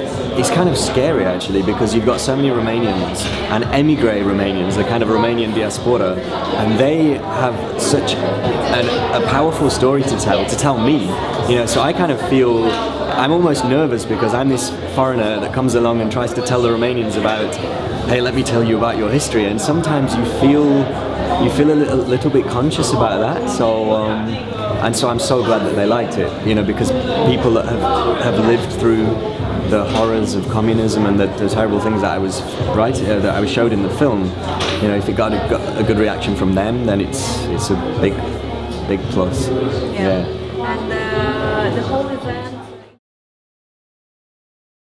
It's kind of scary actually, because you've got so many Romanians and emigre Romanians, the kind of Romanian diaspora, and they have such a powerful story to tell me, you know. So I kind of feel I'm almost nervous because I'm this foreigner that comes along and tries to tell the Romanians about, hey, let me tell you about your history, and sometimes you feel a little bit conscious about that. So. And so I'm so glad that they liked it, you know, because people that have lived through the horrors of communism and the terrible things that I was showed in the film, you know, if it got a good reaction from them, then it's a big plus. Yeah. And the whole event.